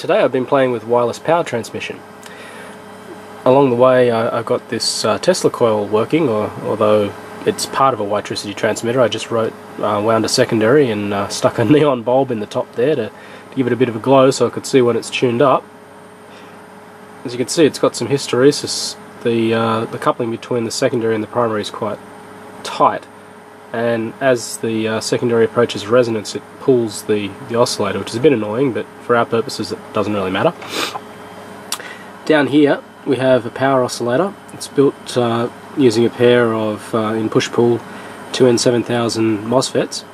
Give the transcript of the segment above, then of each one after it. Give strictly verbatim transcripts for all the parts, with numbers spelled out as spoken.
today I've been playing with wireless power transmission. Along the way I, I got this uh, Tesla coil working, or, although it's part of a witricity transmitter. I just wrote, uh, wound a secondary and uh, stuck a neon bulb in the top there to, to give it a bit of a glow so I could see when it's tuned up. As you can see, it's got some hysteresis. The, uh, the coupling between the secondary and the primary is quite tight, and as the uh, secondary approaches resonance it pulls the, the oscillator, which is a bit annoying, but for our purposes it doesn't really matter. Down here we have a power oscillator. It's built uh, using a pair of, uh, in push-pull, two N seven thousand MOSFETs.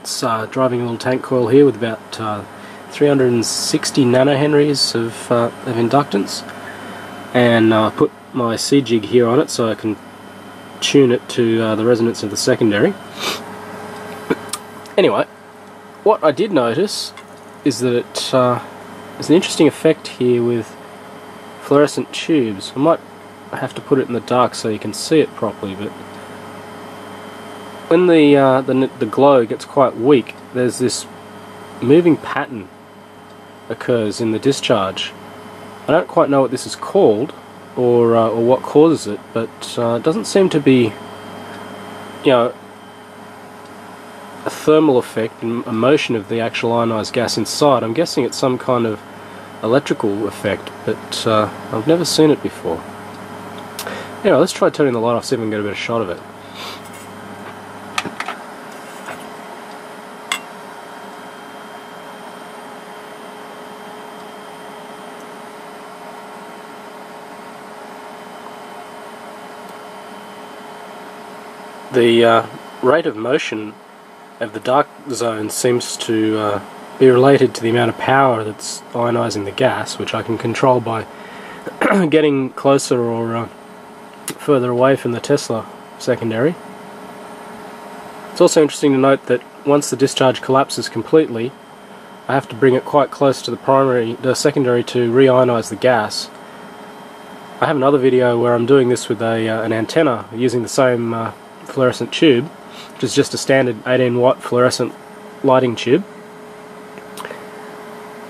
It's uh, driving a little tank coil here with about uh, three hundred sixty nanohenries of, uh, of inductance, and I uh, put my C-jig here on it so I can tune it to uh, the resonance of the secondary. Anyway, what I did notice is that it, uh, there's an interesting effect here with fluorescent tubes. I might have to put it in the dark so you can see it properly, but when the, uh, the, the glow gets quite weak, there's this moving pattern occurs in the discharge. I don't quite know what this is called, or uh, or what causes it, but uh, it doesn't seem to be, you know, a thermal effect, a motion of the actual ionised gas inside. I'm guessing it's some kind of electrical effect, but uh, I've never seen it before. Anyway, let's try turning the light off, see if we can get a better shot of it. The uh, rate of motion of the dark zone seems to uh, be related to the amount of power that's ionising the gas, which I can control by getting closer or uh, further away from the Tesla secondary. It's also interesting to note that once the discharge collapses completely, I have to bring it quite close to the primary, the secondary, to re-ionise the gas. I have another video where I'm doing this with a uh, an antenna using the same Uh, fluorescent tube, which is just a standard eighteen watt fluorescent lighting tube,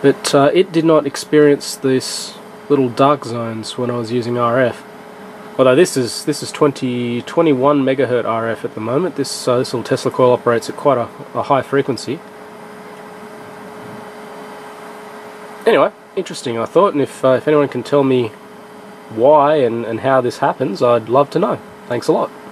but uh, it did not experience these little dark zones when I was using R F. Although this is this is twenty, twenty-one megahertz R F at the moment. This uh, this little Tesla coil operates at quite a, a high frequency. Anyway, interesting I thought, and if uh, if anyone can tell me why and and how this happens, I'd love to know. Thanks a lot.